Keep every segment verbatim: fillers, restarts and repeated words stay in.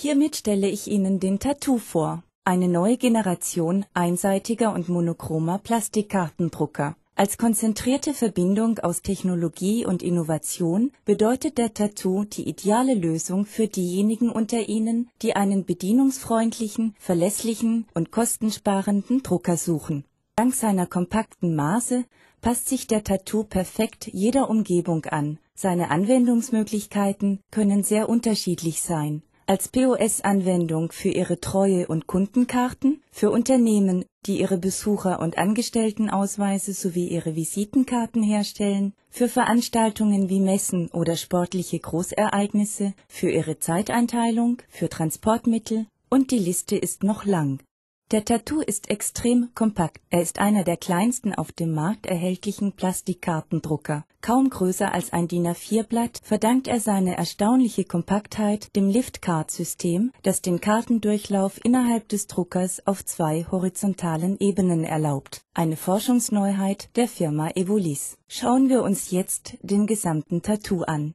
Hiermit stelle ich Ihnen den Tattoo vor, eine neue Generation einseitiger und monochromer Plastikkartendrucker. Als konzentrierte Verbindung aus Technologie und Innovation bedeutet der Tattoo die ideale Lösung für diejenigen unter Ihnen, die einen bedienungsfreundlichen, verlässlichen und kostensparenden Drucker suchen. Dank seiner kompakten Maße passt sich der Tattoo perfekt jeder Umgebung an. Seine Anwendungsmöglichkeiten können sehr unterschiedlich sein. Als P O S-Anwendung für Ihre Treue- und Kundenkarten, für Unternehmen, die Ihre Besucher- und Angestelltenausweise sowie Ihre Visitenkarten herstellen, für Veranstaltungen wie Messen oder sportliche Großereignisse, für Ihre Zeiteinteilung, für Transportmittel und die Liste ist noch lang. Der Tattoo ist extrem kompakt. Er ist einer der kleinsten auf dem Markt erhältlichen Plastikkartendrucker. Kaum größer als ein D I N A vier Blatt verdankt er seine erstaunliche Kompaktheit dem Lift-Card-System, das den Kartendurchlauf innerhalb des Druckers auf zwei horizontalen Ebenen erlaubt. Eine Forschungsneuheit der Firma Evolis. Schauen wir uns jetzt den gesamten Tattoo an.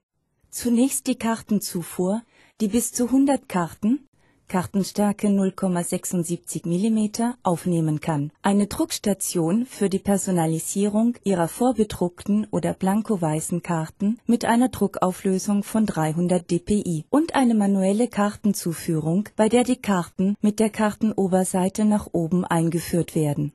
Zunächst die Kartenzufuhr, die bis zu hundert Karten, Kartenstärke null Komma sechsundsiebzig Millimeter aufnehmen kann. Eine Druckstation für die Personalisierung Ihrer vorbedruckten oder blankoweißen Karten mit einer Druckauflösung von dreihundert D P I und eine manuelle Kartenzuführung, bei der die Karten mit der Kartenoberseite nach oben eingeführt werden.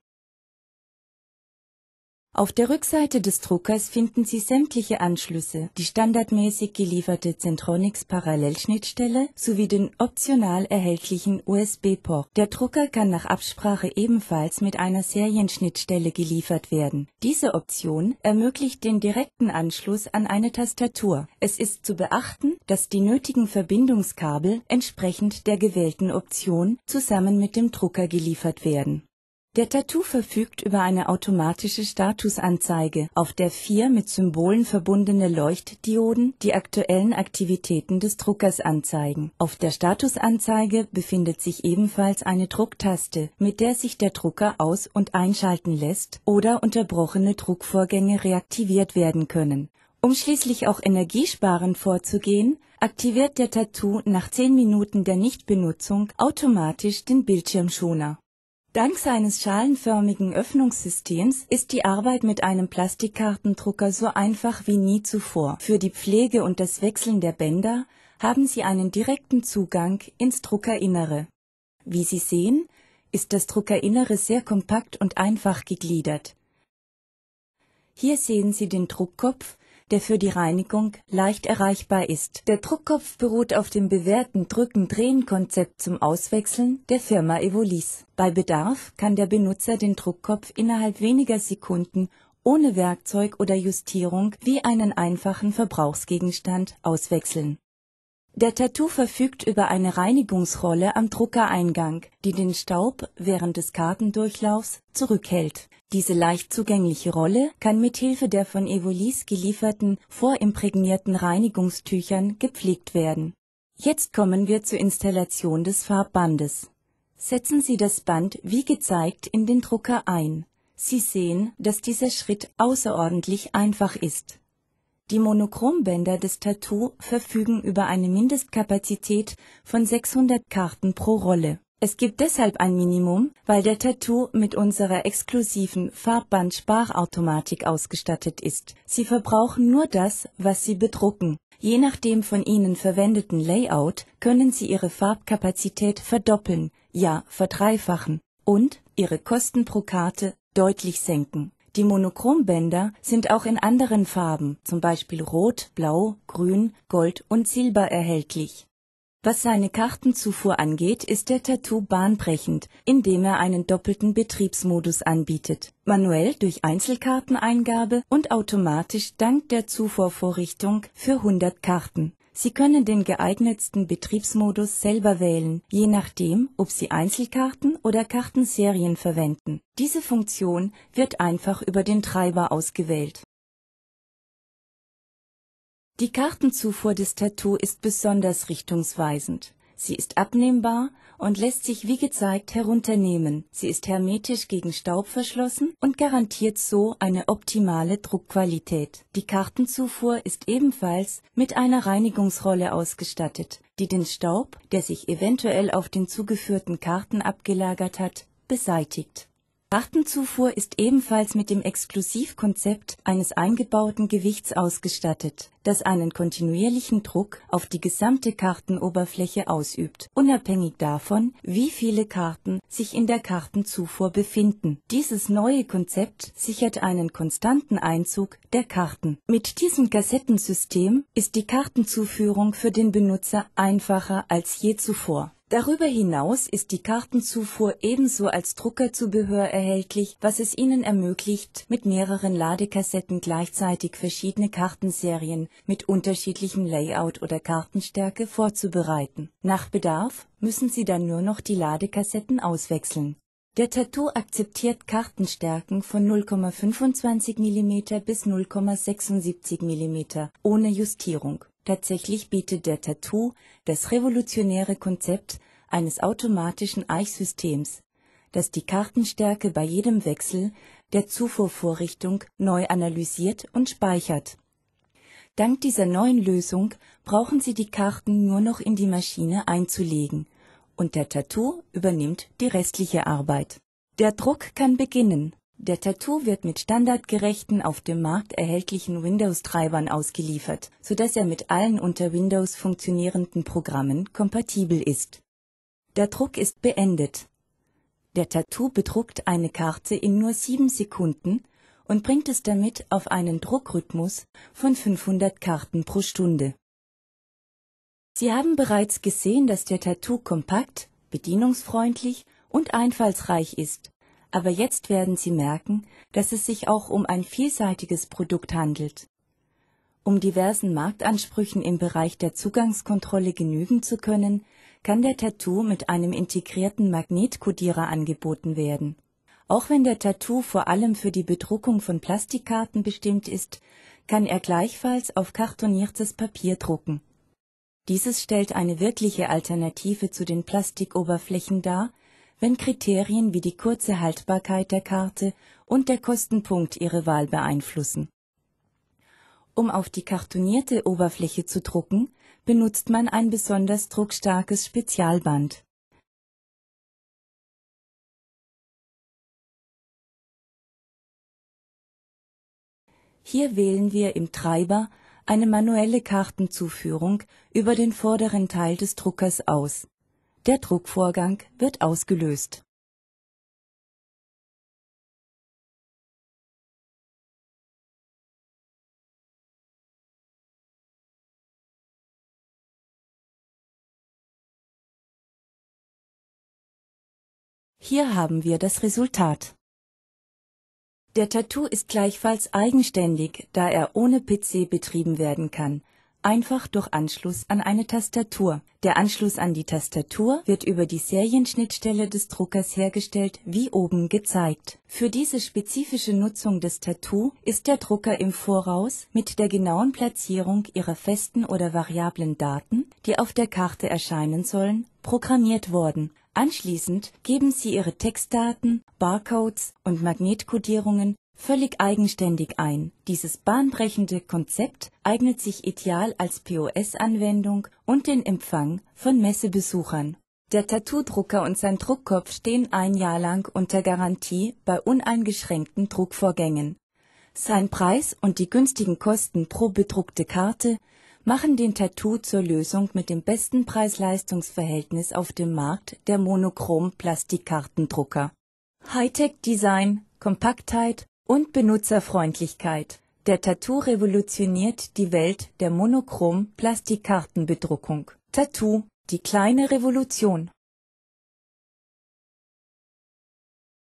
Auf der Rückseite des Druckers finden Sie sämtliche Anschlüsse, die standardmäßig gelieferte Centronics Parallelschnittstelle sowie den optional erhältlichen U S B-Port. Der Drucker kann nach Absprache ebenfalls mit einer Serienschnittstelle geliefert werden. Diese Option ermöglicht den direkten Anschluss an eine Tastatur. Es ist zu beachten, dass die nötigen Verbindungskabel entsprechend der gewählten Option zusammen mit dem Drucker geliefert werden. Der Tattoo verfügt über eine automatische Statusanzeige, auf der vier mit Symbolen verbundene Leuchtdioden die aktuellen Aktivitäten des Druckers anzeigen. Auf der Statusanzeige befindet sich ebenfalls eine Drucktaste, mit der sich der Drucker aus- und einschalten lässt oder unterbrochene Druckvorgänge reaktiviert werden können. Um schließlich auch energiesparend vorzugehen, aktiviert der Tattoo nach zehn Minuten der Nichtbenutzung automatisch den Bildschirmschoner. Dank seines schalenförmigen Öffnungssystems ist die Arbeit mit einem Plastikkartendrucker so einfach wie nie zuvor. Für die Pflege und das Wechseln der Bänder haben Sie einen direkten Zugang ins Druckerinnere. Wie Sie sehen, ist das Druckerinnere sehr kompakt und einfach gegliedert. Hier sehen Sie den Druckkopf, der für die Reinigung leicht erreichbar ist. Der Druckkopf beruht auf dem bewährten Drücken-Drehen-Konzept zum Auswechseln der Firma Evolis. Bei Bedarf kann der Benutzer den Druckkopf innerhalb weniger Sekunden ohne Werkzeug oder Justierung wie einen einfachen Verbrauchsgegenstand auswechseln. Der Tattoo verfügt über eine Reinigungsrolle am Druckereingang, die den Staub während des Kartendurchlaufs zurückhält. Diese leicht zugängliche Rolle kann mithilfe der von Evolis gelieferten, vorimprägnierten Reinigungstüchern gepflegt werden. Jetzt kommen wir zur Installation des Farbbandes. Setzen Sie das Band wie gezeigt in den Drucker ein. Sie sehen, dass dieser Schritt außerordentlich einfach ist. Die Monochrombänder des Tattoo verfügen über eine Mindestkapazität von sechshundert Karten pro Rolle. Es gibt deshalb ein Minimum, weil der Tattoo mit unserer exklusiven Farbband-Sparautomatik ausgestattet ist. Sie verbrauchen nur das, was Sie bedrucken. Je nach dem von Ihnen verwendeten Layout können Sie Ihre Farbkapazität verdoppeln, ja verdreifachen und Ihre Kosten pro Karte deutlich senken. Die Monochrombänder sind auch in anderen Farben, zum Beispiel Rot, Blau, Grün, Gold und Silber erhältlich. Was seine Kartenzufuhr angeht, ist der Tattoo bahnbrechend, indem er einen doppelten Betriebsmodus anbietet. Manuell durch Einzelkarteneingabe und automatisch dank der Zufuhrvorrichtung für hundert Karten. Sie können den geeignetsten Betriebsmodus selber wählen, je nachdem, ob Sie Einzelkarten oder Kartenserien verwenden. Diese Funktion wird einfach über den Treiber ausgewählt. Die Kartenzufuhr des Tattoo ist besonders richtungsweisend. Sie ist abnehmbar und lässt sich wie gezeigt herunternehmen. Sie ist hermetisch gegen Staub verschlossen und garantiert so eine optimale Druckqualität. Die Kartenzufuhr ist ebenfalls mit einer Reinigungsrolle ausgestattet. die den Staub, der sich eventuell auf den zugeführten Karten abgelagert hat, beseitigt. Kartenzufuhr ist ebenfalls mit dem Exklusivkonzept eines eingebauten Gewichts ausgestattet, das einen kontinuierlichen Druck auf die gesamte Kartenoberfläche ausübt, unabhängig davon, wie viele Karten sich in der Kartenzufuhr befinden. Dieses neue Konzept sichert einen konstanten Einzug der Karten. Mit diesem Kassettensystem ist die Kartenzuführung für den Benutzer einfacher als je zuvor. Darüber hinaus ist die Kartenzufuhr ebenso als Druckerzubehör erhältlich, was es Ihnen ermöglicht, mit mehreren Ladekassetten gleichzeitig verschiedene Kartenserien mit unterschiedlichem Layout oder Kartenstärke vorzubereiten. Nach Bedarf müssen Sie dann nur noch die Ladekassetten auswechseln. Der Tattoo akzeptiert Kartenstärken von null Komma fünfundzwanzig Millimeter bis null Komma sechsundsiebzig Millimeter ohne Justierung. Tatsächlich bietet der Tattoo das revolutionäre Konzept eines automatischen Eichsystems, das die Kartenstärke bei jedem Wechsel der Zufuhrvorrichtung neu analysiert und speichert. Dank dieser neuen Lösung brauchen Sie die Karten nur noch in die Maschine einzulegen und der Tattoo übernimmt die restliche Arbeit. Der Druck kann beginnen. Der Tattoo wird mit standardgerechten auf dem Markt erhältlichen Windows-Treibern ausgeliefert, sodass er mit allen unter Windows funktionierenden Programmen kompatibel ist. Der Druck ist beendet. Der Tattoo bedruckt eine Karte in nur sieben Sekunden und bringt es damit auf einen Druckrhythmus von fünfhundert Karten pro Stunde. Sie haben bereits gesehen, dass der Tattoo kompakt, bedienungsfreundlich und einfallsreich ist. Aber jetzt werden Sie merken, dass es sich auch um ein vielseitiges Produkt handelt. Um diversen Marktansprüchen im Bereich der Zugangskontrolle genügen zu können, kann der Tattoo mit einem integrierten Magnetkodierer angeboten werden. Auch wenn der Tattoo vor allem für die Bedruckung von Plastikkarten bestimmt ist, kann er gleichfalls auf kartoniertes Papier drucken. Dieses stellt eine wirkliche Alternative zu den Plastikoberflächen dar, wenn Kriterien wie die kurze Haltbarkeit der Karte und der Kostenpunkt Ihre Wahl beeinflussen. Um auf die kartonierte Oberfläche zu drucken, benutzt man ein besonders druckstarkes Spezialband. Hier wählen wir im Treiber eine manuelle Kartenzuführung über den vorderen Teil des Druckers aus. Der Druckvorgang wird ausgelöst. Hier haben wir das Resultat. Der Tattoo ist gleichfalls eigenständig, da er ohne P C betrieben werden kann. Einfach durch Anschluss an eine Tastatur. Der Anschluss an die Tastatur wird über die Serienschnittstelle des Druckers hergestellt, wie oben gezeigt. Für diese spezifische Nutzung des Tattoo ist der Drucker im Voraus mit der genauen Platzierung ihrer festen oder variablen Daten, die auf der Karte erscheinen sollen, programmiert worden. Anschließend geben Sie Ihre Textdaten, Barcodes und Magnetkodierungen völlig eigenständig ein. Dieses bahnbrechende Konzept eignet sich ideal als P O S-Anwendung und den Empfang von Messebesuchern. Der Tattoo-Drucker und sein Druckkopf stehen ein Jahr lang unter Garantie bei uneingeschränkten Druckvorgängen. Sein Preis und die günstigen Kosten pro bedruckte Karte machen den Tattoo zur Lösung mit dem besten Preis-Leistungs-Verhältnis auf dem Markt der Monochrom-Plastikkartendrucker. Hightech-Design, Kompaktheit und Benutzerfreundlichkeit. Der Tattoo revolutioniert die Welt der monochrom Plastikkartenbedruckung. Tattoo, die kleine Revolution.